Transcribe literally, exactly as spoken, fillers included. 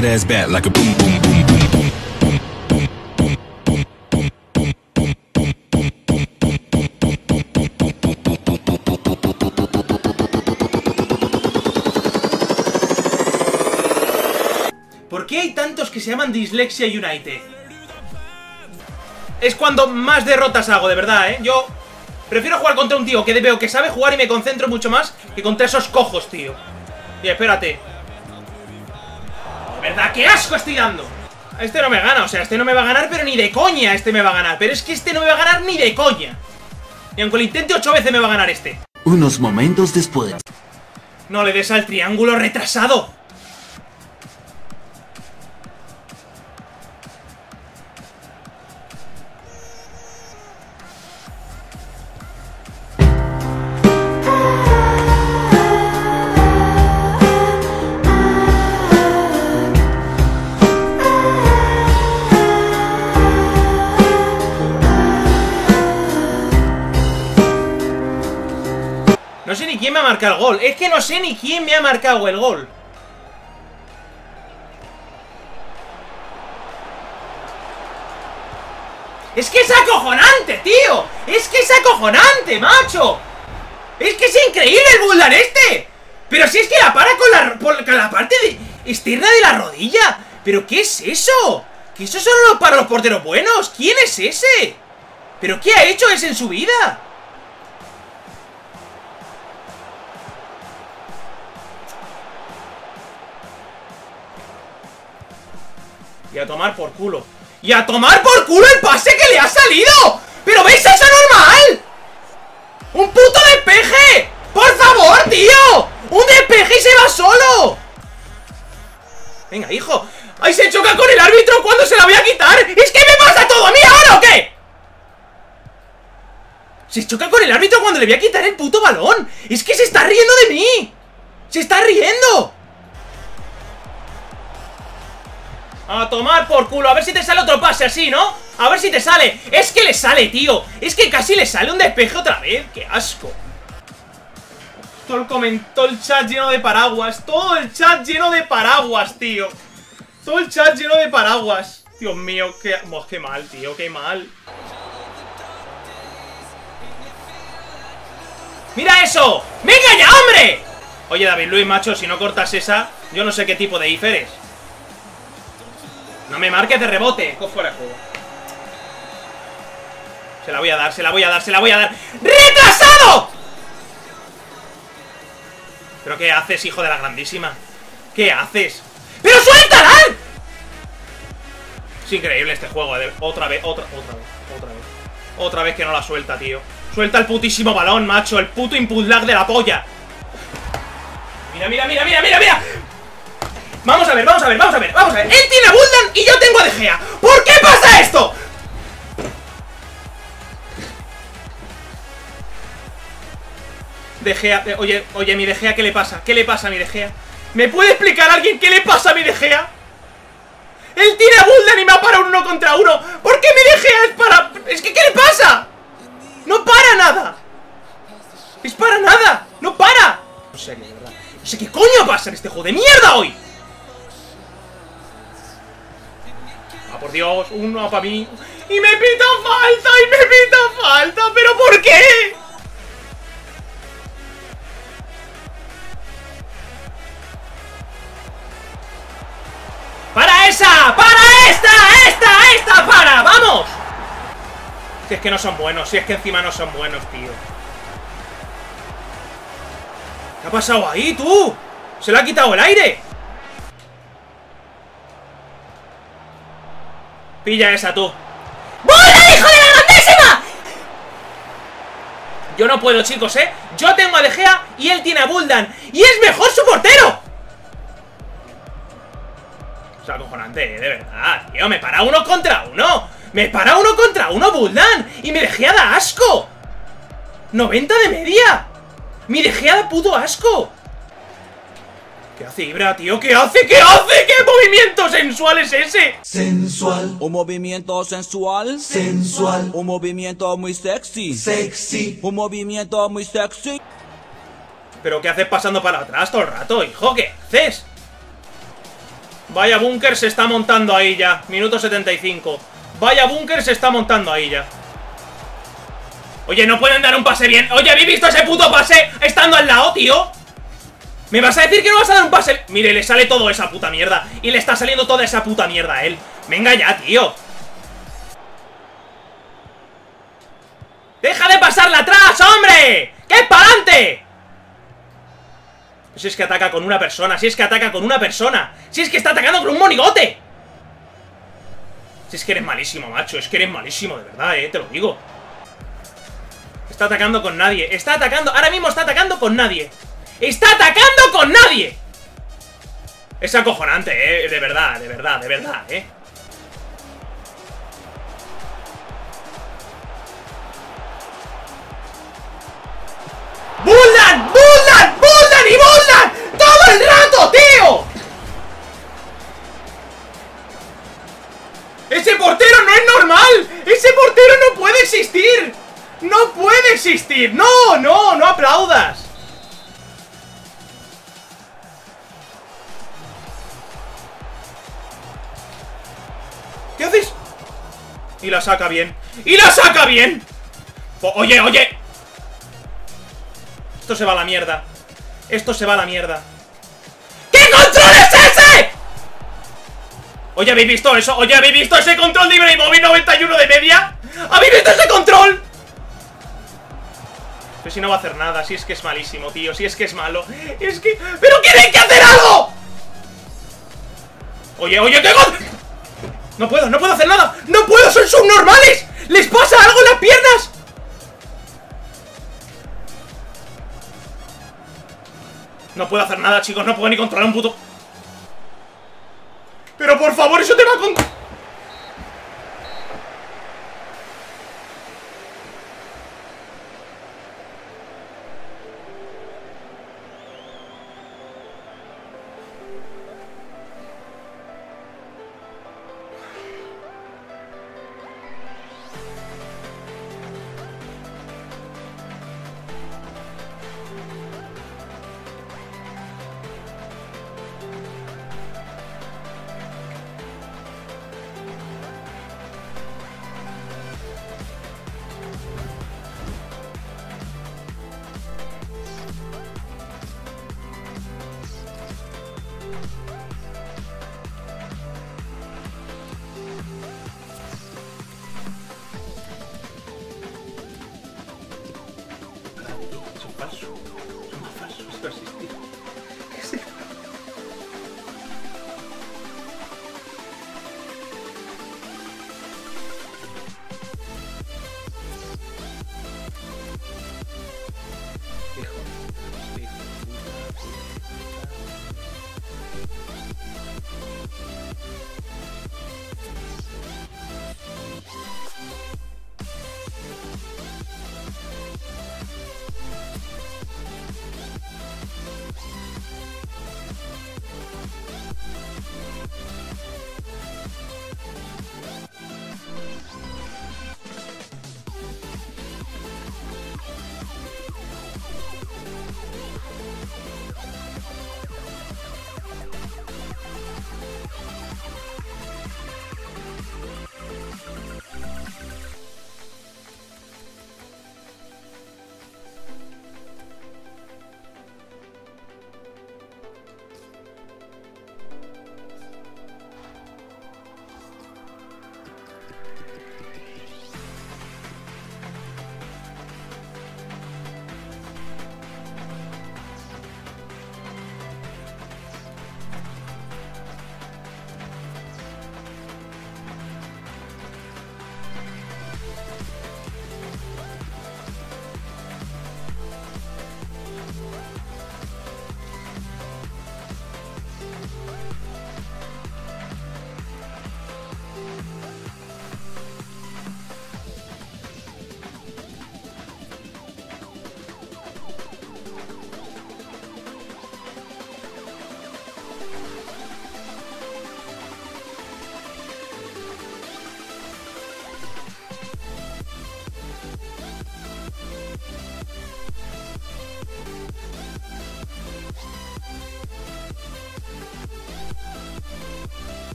that ass back like a boom boom boom boom boom. ¿Por qué hay tantos que se llaman Dislexia United? Es cuando más derrotas hago, de verdad, ¿eh? Yo prefiero jugar contra un tío que veo que sabe jugar y me concentro mucho más que contra esos cojos, tío. Y espérate. De verdad, qué asco estoy dando. Este no me gana, o sea, este no me va a ganar, pero ni de coña este me va a ganar. Pero es que este no me va a ganar ni de coña. Y aunque lo intente ocho veces me va a ganar este. Unos momentos después. No le des al triángulo retrasado. No sé ni quién me ha marcado el gol. Es que no sé ni quién me ha marcado el gol. Es que es acojonante, tío. Es que es acojonante, macho. Es que es increíble el Butland este. Pero si es que la para con la, con la parte de, externa de la rodilla. ¿Pero qué es eso? Que eso solo para los porteros buenos. ¿Quién es ese? ¿Pero qué ha hecho ese en su vida? Y a tomar por culo. ¡Y a tomar por culo el pase que le ha salido! ¡Pero veis eso normal! ¡Un puto despeje! ¡Por favor, tío! ¡Un despeje y se va solo! Venga, hijo. ¡Ahí se choca con el árbitro! ¿Cuándo se la voy a quitar? ¡Es que me pasa todo a mí ahora o qué! Se choca con el árbitro cuando le voy a quitar el puto balón. ¡Es que se está riendo de mí! ¡Se está riendo! A tomar por culo, a ver si te sale otro pase así, ¿no? A ver si te sale. Es que le sale, tío. Es que casi le sale un despeje otra vez. ¡Qué asco! Todo el, comentó el chat lleno de paraguas. Todo el chat lleno de paraguas, tío. Todo el chat lleno de paraguas. Dios mío, qué, oh, qué mal, tío, qué mal. ¡Mira eso! ¡Venga ya, hombre! Oye, David Luis, macho, si no cortas esa, yo no sé qué tipo de I F eres. No me marques de rebote. Cojo fuera de juego. Se la voy a dar, se la voy a dar, se la voy a dar. ¡Retrasado! ¿Pero qué haces, hijo de la grandísima? ¿Qué haces? ¡Pero suéltala! Es increíble este juego. Otra vez, otra, otra vez, otra vez. Otra vez que no la suelta, tío. Suelta el putísimo balón, macho. El puto input lag de la polla. Mira, mira, mira, mira, mira, mira. Vamos a ver, vamos a ver, vamos a ver, vamos a ver. Él tiene a Butland y yo tengo a De Gea. ¿Por qué pasa esto? De Gea, eh, oye, oye, mi De Gea, ¿qué le pasa? ¿Qué le pasa a mi De Gea? ¿Me puede explicar alguien qué le pasa a mi De Gea? Él tiene a Butland y me ha parado uno contra uno. ¿Por qué mi De Gea es para...? Es que, ¿qué le pasa? No para nada. Es para nada, no para. No sé, de verdad. No sé qué coño pasa en este juego de mierda hoy. Por Dios, uno para mí. Y me pita falta, y me pita falta. ¿Pero por qué? ¡Para esa! ¡Para esta! ¡Esta! ¡Esta! ¡Para! ¡Vamos! Si es que no son buenos, si es que encima no son buenos, tío. ¿Qué ha pasado ahí, tú? ¡Se le ha quitado el aire! Pilla esa, tú. ¡Butland, hijo de la grandísima! Yo no puedo, chicos, ¿eh? Yo tengo a De Gea y él tiene a Butland. ¡Y es mejor su portero! O sea, acojonante, ¿eh? De verdad, tío. Me para uno contra uno. Me para uno contra uno, Butland. Y mi De Gea da asco. noventa de media. Mi De Gea da puto asco. ¿Qué hace Ibra, tío? ¿Qué hace? ¿Qué hace? ¿Qué movimiento sensual es ese? Sensual. Un movimiento sensual. Sensual. Un movimiento muy sexy. Sexy. Un movimiento muy sexy. ¿Pero qué haces pasando para atrás todo el rato, hijo? ¿Qué haces? Vaya búnker se está montando ahí ya. Minuto setenta y cinco. Vaya búnker se está montando ahí ya. Oye, no pueden dar un pase bien. Oye, ¿habéis visto ese puto pase estando al lado, tío? ¿Me vas a decir que no vas a dar un pase? Mire, le sale toda esa puta mierda. Y le está saliendo toda esa puta mierda a él. Venga ya, tío. ¡Deja de pasarla atrás, hombre! ¡Que es para adelante! Si es que ataca con una persona, si es que ataca con una persona. Si es que está atacando con un monigote. Si es que eres malísimo, macho. Es que eres malísimo, de verdad, eh, te lo digo. Está atacando con nadie. Está atacando, ahora mismo está atacando con nadie. ¡Está atacando con nadie! Es acojonante, eh, de verdad, de verdad, de verdad, eh. ¡Butland! ¡Butland! ¡Butland y Butland! ¡Todo el rato, tío! ¡Ese portero no es normal! ¡Ese portero no puede existir! ¡No puede existir! ¡No, no, no aplaudas! ¿Qué haces? Y la saca bien. ¡Y la saca bien! O- oye, oye. Esto se va a la mierda. Esto se va a la mierda. ¿Qué control es ese? Oye, ¿habéis visto eso? Oye, ¿habéis visto ese control de Ibrahimovic noventa y uno de media? ¿Habéis visto ese control? Pero si no va a hacer nada. Si es que es malísimo, tío. Si es que es malo. Es que... ¡Pero tienen que hacer algo! Oye, oye, ¿qué gol? No puedo, no puedo hacer nada. ¡No puedo! ¡Son subnormales! ¡Les pasa algo en las piernas! No puedo hacer nada, chicos, no puedo ni controlar un puto... Pero por favor, eso te va con... Paso.